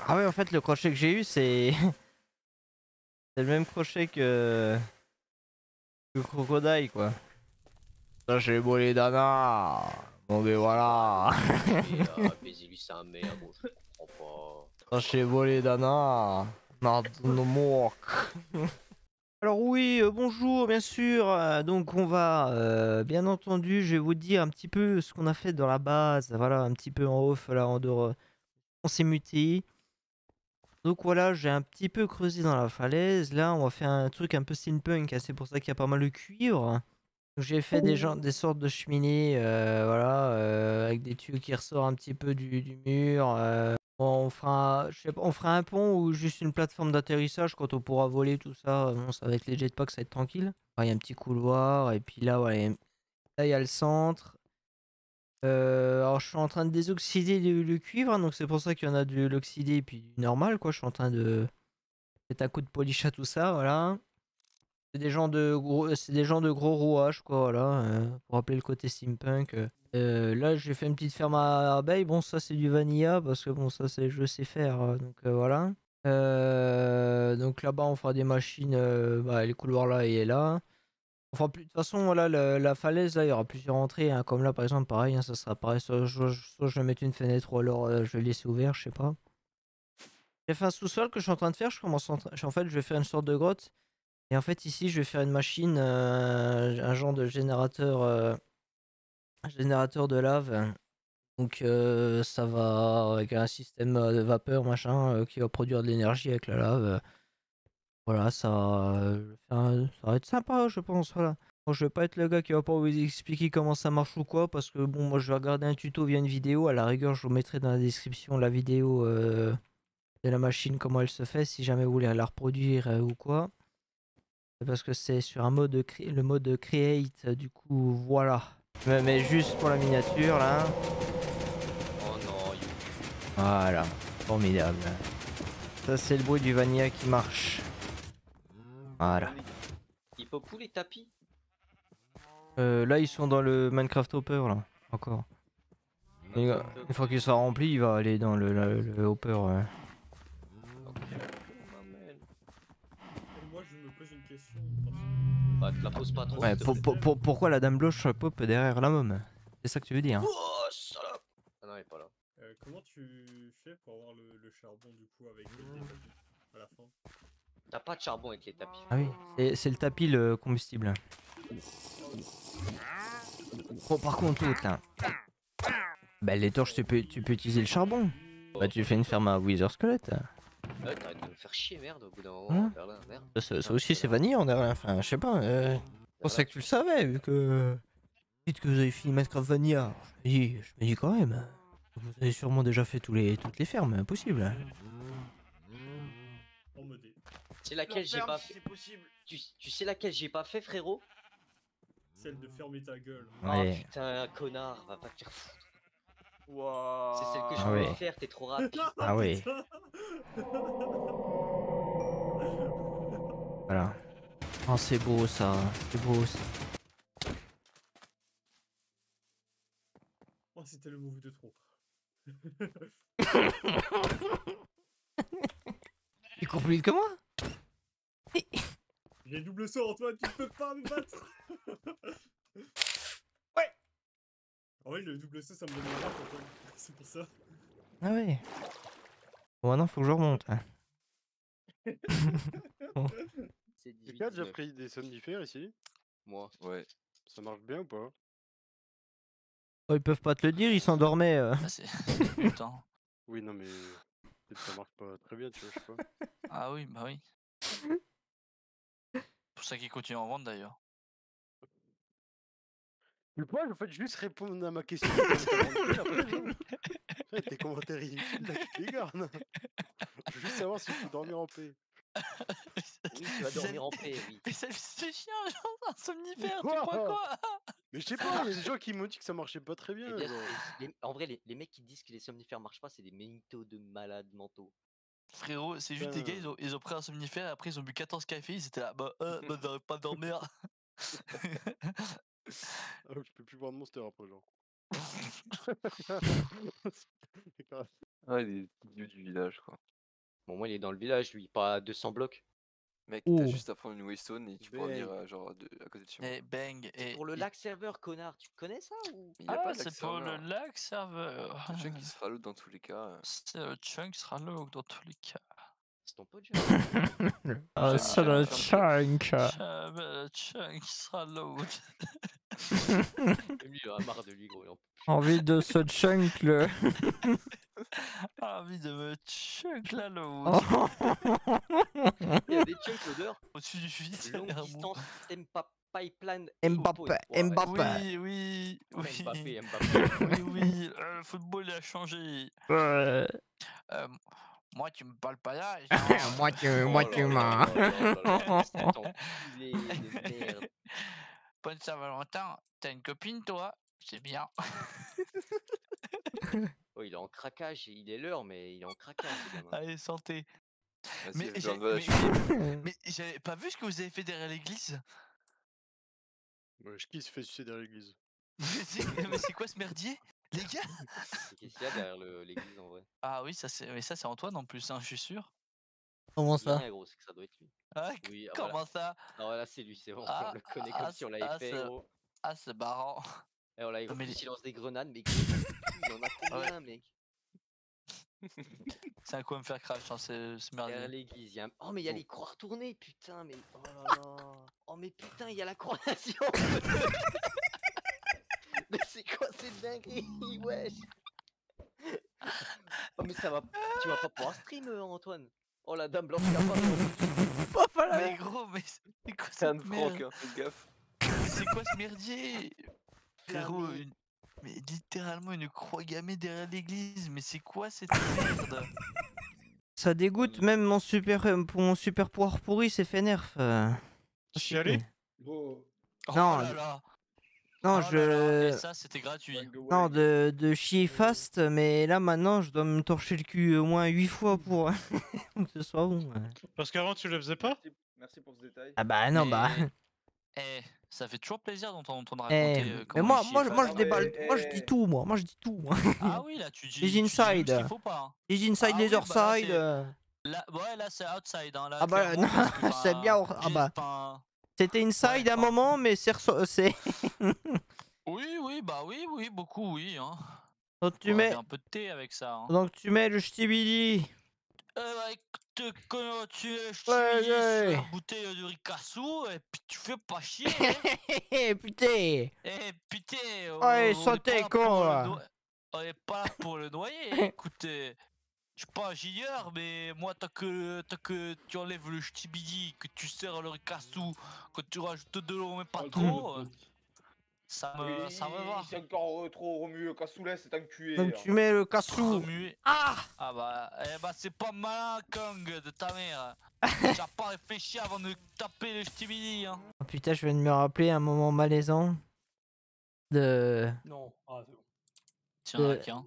Ah ouais, en fait, le crochet que j'ai eu, c'est... c'est le même crochet que... le crocodile, quoi. Ça, j'ai volé Dana. Bon, mais voilà. Mais lui, c'est un merde. Je comprends pas. Ça, j'ai volé Dana. Not no more. Alors oui, bonjour, bien sûr. Donc on va, bien entendu, je vais vous dire un petit peu ce qu'on a fait dans la base. Voilà, un petit peu en off, là, en dehors. On s'est muté. Donc voilà, j'ai un petit peu creusé dans la falaise. Là, on va faire un truc un peu steampunk. Hein, c'est pour ça qu'il y a pas mal de cuivre. J'ai fait des sortes de cheminées, voilà, avec des tuyaux qui ressortent un petit peu du mur. Bon, on fera un pont ou juste une plateforme d'atterrissage quand on pourra voler tout ça. Bon, ça, avec les jetpacks, ça va être tranquille. Il y a un petit couloir et puis là, ouais, là il y a le centre. Alors je suis en train de désoxyder le cuivre, donc c'est pour ça qu'il y en a de l'oxydé et puis du normal, quoi. Je suis en train de mettre un coup de polish à tout ça, voilà. C'est des gens de gros, rouages, quoi, voilà, pour rappeler le côté steampunk. Là, j'ai fait une petite ferme à abeilles. Bon, ça, c'est du vanilla, parce que bon, ça, c'est je sais faire. Donc, voilà. Donc, là-bas, on fera des machines. Bah, les couloirs là et là. Enfin, plus de toute façon, voilà, la falaise, là, il y aura plusieurs entrées. Hein, comme là, par exemple, pareil, hein, ça sera pareil. Soit je vais mettre une fenêtre, ou alors je vais laisser ouvert, je sais pas. J'ai fait un sous-sol que je suis en train de faire. En fait, je vais faire une sorte de grotte. Et en fait, ici, je vais faire une machine, un genre de générateur. Générateur de lave, donc ça va avec un système de vapeur machin qui va produire de l'énergie avec la lave. Voilà, ça va être sympa, je pense. Voilà, bon, je vais pas être le gars qui va pas vous expliquer comment ça marche ou quoi, parce que bon, moi je vais regarder un tuto via une vidéo. À la rigueur, je vous mettrai dans la description la vidéo de la machine, comment elle se fait, si jamais vous voulez la reproduire ou quoi, parce que c'est sur un mode le mode Create, du coup, voilà. Je me mets juste pour la miniature là. Oh non. Voilà, formidable. Ça, c'est le bruit du vanilla qui marche. Voilà. Il faut où les tapis? Là, ils sont dans le Minecraft Hopper là. Encore. Une fois qu'il sera rempli, il va aller dans le Hopper. La pose pas trop, ouais, pourquoi la dame blanche pop derrière la môme? C'est ça que tu veux dire? Oh, salope! Ah non, elle est pas là. Comment tu fais pour avoir le charbon, du coup, avec les tapis à la fin? T'as pas de charbon avec les tapis. Ah oui, c'est le tapis le combustible. Oh, par contre, putain. Bah, les torches, tu peux utiliser le charbon. Oh. Bah, tu fais une ferme à Wither Squelette. Ouais, t'arrêtes de me faire chier, merde, au bout d'un moment, vers là, merde. Ça aussi, c'est vanille, on a... Enfin, je sais pas, je pensais que tu le savais, vu que... Dites que vous avez fini Minecraft Vanilla. Je me dis quand même, vous avez sûrement déjà fait toutes les fermes, possible. C'est laquelle j'ai pas fait, tu sais laquelle j'ai pas fait, frérot? Celle de fermer ta gueule. Ouais. Oh putain, connard, va pas te faire foutre. Wow. C'est celle que je voulais faire, t'es trop rapide. Ah oui. Voilà. Oh, c'est beau ça, c'est beau ça. Oh, c'était le move de trop. Il court plus vite que moi. J'ai double saut, Antoine, tu peux pas me battre. En vrai, le double saut, ça me donne la barre, c'est pour ça. Ah ouais. Bon, maintenant, faut que je remonte. Bon. Quelqu'un a déjà pris des somnifères ici? Moi. Ouais. Ça marche bien ou pas? Oh, ils peuvent pas te le dire, ils s'endormaient. Ah, c'est le temps. Oui, non, mais peut-être ça marche pas très bien, tu vois, je sais pas. Ah oui, bah oui. C'est pour ça qu'ils continuent à en vendre, d'ailleurs. Du coup, en fait, juste répondre à ma question. Tes commentaires inutiles, là, tu les gardes. Je veux juste savoir si tu peux dormir en paix. Oui, tu vas dormir en paix, oui. Mais c'est chiant, genre, un somnifère, tu crois quoi? Mais je sais pas, il y a des gens qui m'ont dit que ça marchait pas très bien. Genre. En vrai, les mecs qui disent que les somnifères marchent pas, c'est des ménitos de malades mentaux. Frérot, c'est juste des gars, ils ont pris un somnifère, et après ils ont bu 14 cafés, ils étaient là, bah, pas dormir. Ah, je peux plus voir de monster après, genre. Ouais, des milieu du village, quoi. Bon, moi, il est dans le village, lui, pas à 200 blocs. Mec, t'as juste à prendre une Waystone et tu peux venir genre à côté de chez moi. Et bang. Et pour le lac serveur, connard, tu connais ça ou... Ah, c'est pour le lac serveur. Le chunk, il sera low dans tous les cas. Le chunk sera low dans tous les cas. C'est ton pote, Ah, c'est le chunk. Le chunk sera low. Lui, il a marre de lui, gros. Envie de se chunk le. Envie de me chunk la low. Il y a des chunks l'odeur. Au-dessus du vide, longue distance, Pipeline Mbappé, Mbappé. Oui, oui. Mbappé, Mbappé. Oui, oui. Le football a changé. Moi, tu me parles pas là. Moi, tu m'as. Bonne Saint-Valentin, t'as une copine toi? C'est bien. Oh, il est en craquage, il est l'heure, mais il est en craquage. Allez, santé. Mais j'avais pas vu ce que vous avez fait derrière l'église. Qui se fait sucer derrière l'église? Mais c'est quoi ce merdier, les gars? Qu'est-ce qu'il y a derrière l'église en vrai? Ah oui, ça c'est Antoine en plus, hein, je suis sûr. Comment ça? Gros, c'est que ça doit être lui. Ah, oui, comment voilà. Ça? Non, là c'est lui, c'est bon, on le connaît comme si on l'avait fait, gros. Ah, c'est marrant. Et on l'a écouté, mais il lance des grenades, mais il en a combien, mec? C'est à quoi me faire crash, hein, c'est merdier. Derrière l'église, a... oh, mais il y a les croix retournées, putain, mais. Oh là là. Oh, mais putain, il y a la croation. Mais c'est quoi cette dinguerie, wesh? Oh, mais ça va. Tu vas pas pouvoir stream, Antoine. Oh, la dame blanche, il a pas. Oh, là. Mais gros, mais c'est quoi ça? Fais gaffe. C'est quoi ce merdier? Frérot, mais littéralement une croix gammée derrière l'église, mais c'est quoi cette merde? Ça dégoûte, même mon super poire pourri s'est fait nerf. Je suis allé. Oh. Non, non, je. Ça c'était gratuit. Non, de chier fast, mais là maintenant je dois me torcher le cul au moins 8 fois pour que ce soit bon. Ouais. Parce qu'avant tu le faisais pas. Merci pour ce détail. Ah bah non, bah. Eh, ça fait toujours plaisir d'entendre raconter. Mais moi je déballe, moi je dis tout, moi je dis tout. Ah oui, là tu dis les inside, tu dis faut pas, hein. Les inside, les outside. Là, ouais, là c'est outside, hein. Là, ah bah non, c'est bien. Ah bah un... c'était inside à un moment, mais c'est oui, oui, bah oui, oui, beaucoup, oui, hein. Donc tu mets un peu de thé avec ça, hein. Donc tu mets le ch'tibili. Quand tu sur la bouteille de ricassou et puis tu fais pas chier. Eh putain. Eh putain. Ouais, santé con. On est pas là pour le noyer. Écoutez, je suis pas un gilleur, mais moi tant que tu enlèves le ch'tibidi, que tu sers le ricassou, que tu rajoutes de l'eau mais pas trop, ça me va. C'est encore trop remué, le cassoulet, c'est enculé. Donc tu mets le cassou. Ah, ah bah, eh bah c'est pas malin, Kang, de ta mère. J'ai pas réfléchi avant de taper le ch'tibidi, hein. Oh putain, je viens de me rappeler un moment malaisant. De... Non, ah c'est bon. Tiens,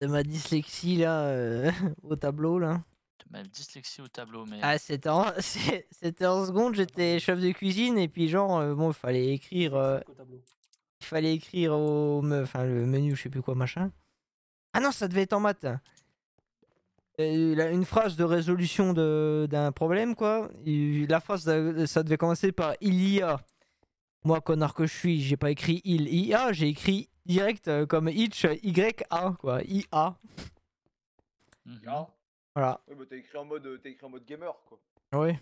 de ma dyslexie, là, au tableau, là. De ma dyslexie au tableau, mais... Ah, c'était en seconde, j'étais chef de cuisine, et puis genre, bon, il fallait écrire... il fallait écrire au... Enfin, le menu, je sais plus quoi, machin. Ah non, ça devait être en maths. Une phrase de résolution d'un problème, quoi. Et la phrase, ça devait commencer par « Il y a ». Moi, connard que je suis, j'ai pas écrit « Il y a », j'ai écrit direct comme « itch », « y-a », quoi. « I-a ». Voilà. Ouais, bah t'as écrit en mode gamer, quoi. Oui.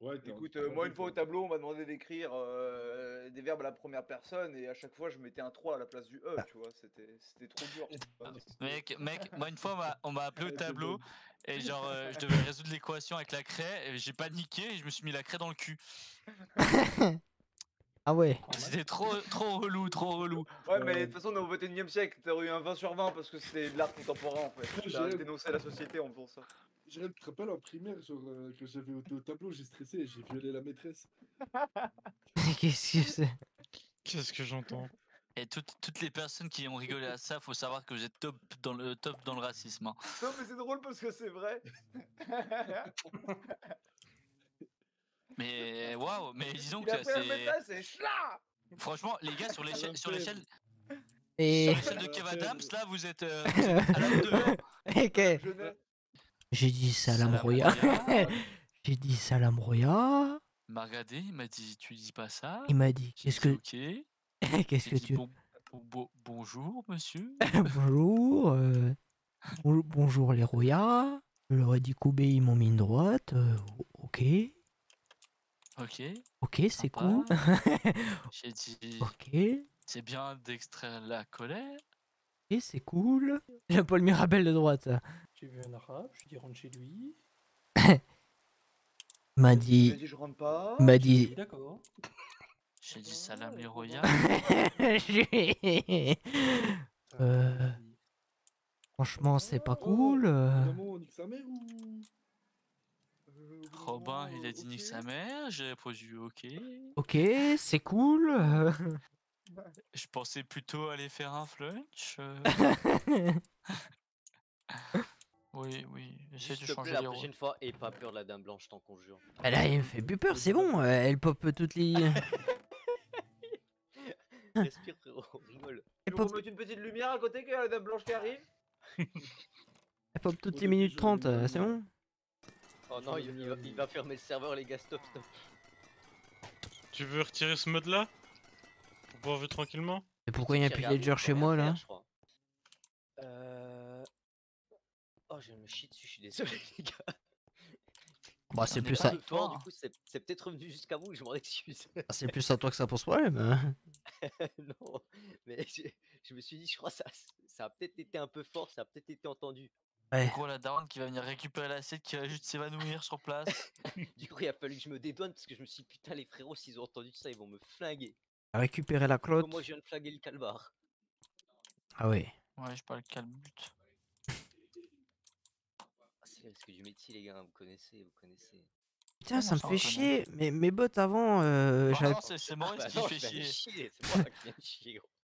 Ouais, écoute, moi une fois au tableau, on m'a demandé d'écrire des verbes à la première personne et à chaque fois je mettais un 3 à la place du E, tu vois, c'était trop dur. Mec, moi une fois on m'a appelé au tableau et genre je devais résoudre l'équation avec la craie et j'ai paniqué et je me suis mis la craie dans le cul. Ah ouais. C'était trop relou, trop relou. Ouais, mais de toute façon, on est au 21e siècle, t'aurais eu un 20 sur 20 parce que c'était de l'art contemporain en fait. T'as dénoncé la société en faisant ça. Je me rappelle en primaire, genre, que j'avais au tableau, j'ai stressé et j'ai violé la maîtresse. Qu'est-ce que c'est? Qu'est-ce que j'entends? Et toutes les personnes qui ont rigolé à ça, faut savoir que vous êtes top dans le racisme. Hein. Non, mais c'est drôle parce que c'est vrai. Mais waouh, mais disons que c'est. Franchement, les gars, sur l'échelle Et... sur celle de Kev Adams, là vous êtes à la devant. Okay. J'ai dit Salam Roya. J'ai dit Salam Roya. Il m'a regardé, il m'a dit tu dis pas ça. Il m'a dit qu'est-ce que qu'est-ce que tu bonjour monsieur. Bonjour. Bonjour les Roya. Je leur ai dit Koubé, ils m'ont mis une droite. Ok. Ok. Ok, c'est cool. J'ai dit. Ok. C'est bien d'extraire la colère. Et c'est cool. J'ai Paul Mirabel de droite. J'ai vu un arabe, je lui ai dit rentre chez lui. M'a dit. M'a dit je rentre pas. M'a dit. D'accord. J'ai dit salam les royaux. Franchement, c'est pas cool. Robin, il a dit nique sa mère, j'ai répondu ok. Ok, c'est cool. Je pensais plutôt aller faire un flunch. Oui, oui, j'essaie de changer la prochaine fois et pas peur la dame blanche, t'en conjure. Elle a elle me fait plus peur, c'est bon, elle pop toutes les... Respire frérot, rigole. Elle pop... met une petite lumière à côté que la dame blanche qui arrive. Elle pop toutes les minutes 30, c'est bon. Oh non, il va fermer le serveur les gars, stop, stop. Tu veux retirer ce mode là? Pour boire tranquillement? Et pourquoi il n'y a plus de ledger chez moi là? Oh je me chie dessus, je suis désolé les gars. Bah c'est plus à toi. Du coup c'est peut-être revenu jusqu'à vous, je m'en excuse. Ah, c'est plus à toi que ça pose problème. Non, mais je me suis dit je crois ça a peut-être été un peu fort, ça a peut-être été entendu. Ouais. Du coup, la daronne qui va venir récupérer l'assiette qui va juste s'évanouir sur place. Du coup, il a fallu que je me dédouane parce que je me suis dit putain, les frérots, s'ils ont entendu ça, ils vont me flinguer. Récupérer la clotte. Moi, je viens de flinguer le calbar. Ah ouais. Ouais, je parle calbut. C'est le risque du métier, les gars, vous connaissez, vous connaissez. Putain, ça me fait chier. Mais mes bottes avant, j'avais. C'est Maurice qui fait chier. C'est moi qui viens de chier, gros.